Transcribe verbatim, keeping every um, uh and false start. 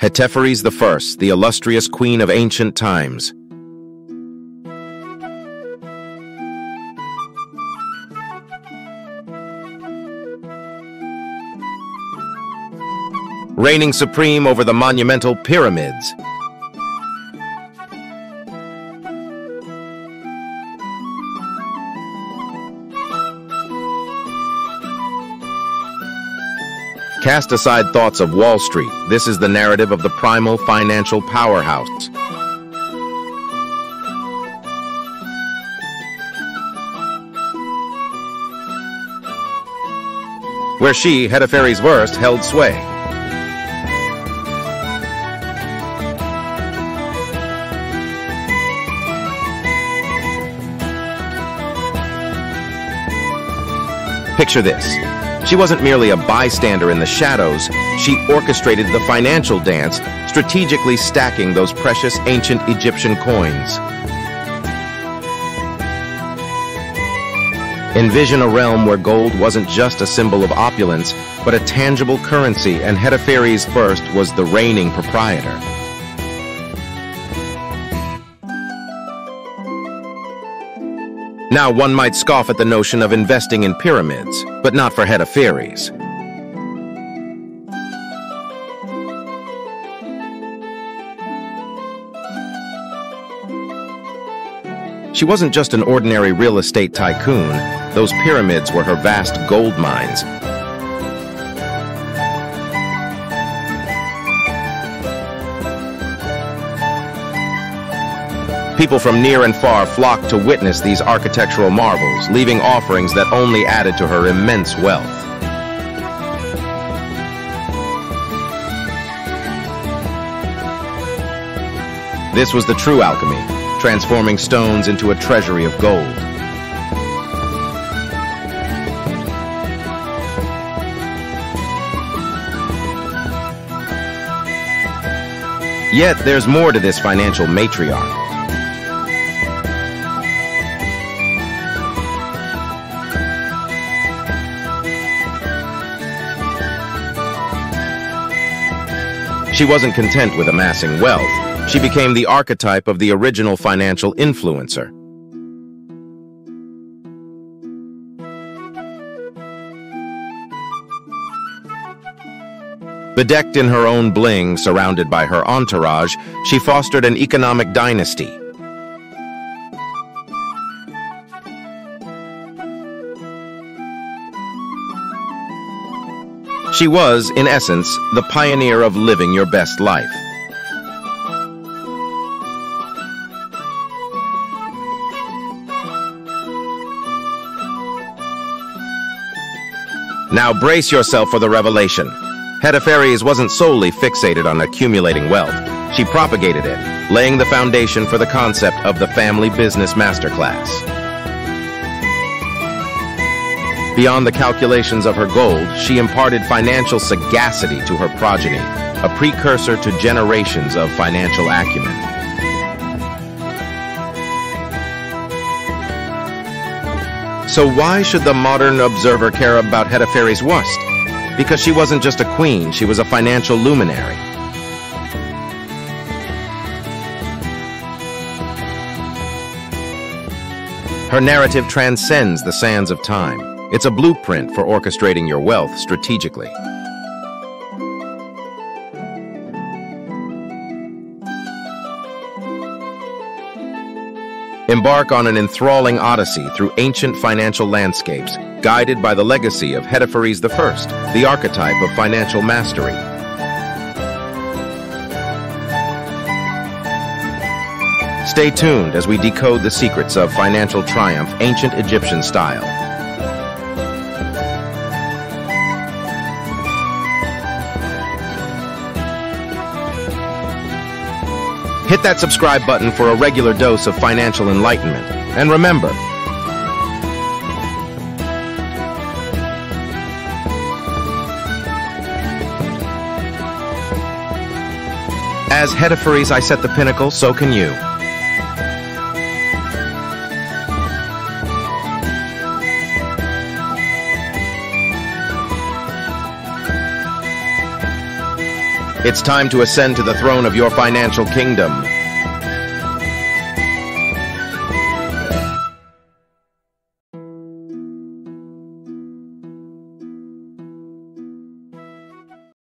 Hetepheres the First, the illustrious queen of ancient times. Reigning supreme over the monumental pyramids. Cast aside thoughts of Wall Street. This is the narrative of the primal financial powerhouse. Where she, Hetepheres the First, held sway. Picture this. She wasn't merely a bystander in the shadows, she orchestrated the financial dance, strategically stacking those precious ancient Egyptian coins. Envision a realm where gold wasn't just a symbol of opulence, but a tangible currency, and Hetepheres the First was the reigning proprietor. Now, one might scoff at the notion of investing in pyramids, but not for Hetepheres. She wasn't just an ordinary real estate tycoon. Those pyramids were her vast gold mines. People from near and far flocked to witness these architectural marvels, leaving offerings that only added to her immense wealth. This was the true alchemy, transforming stones into a treasury of gold. Yet there's more to this financial matriarch. She wasn't content with amassing wealth. She became the archetype of the original financial influencer. Bedecked in her own bling, surrounded by her entourage, she fostered an economic dynasty. She was, in essence, the pioneer of living your best life. Now brace yourself for the revelation. Hetepheres wasn't solely fixated on accumulating wealth. She propagated it, laying the foundation for the concept of the Family Business Masterclass. Beyond the calculations of her gold, she imparted financial sagacity to her progeny, a precursor to generations of financial acumen. So why should the modern observer care about Hetepheres the First? Because she wasn't just a queen, she was a financial luminary. Her narrative transcends the sands of time. It's a blueprint for orchestrating your wealth strategically. Embark on an enthralling odyssey through ancient financial landscapes, guided by the legacy of Hetepheres the First, the archetype of financial mastery. Stay tuned as we decode the secrets of financial triumph, ancient Egyptian style. Hit that subscribe button for a regular dose of financial enlightenment. And remember, as Hetepheres, I set the pinnacle, so can you. It's time to ascend to the throne of your financial kingdom.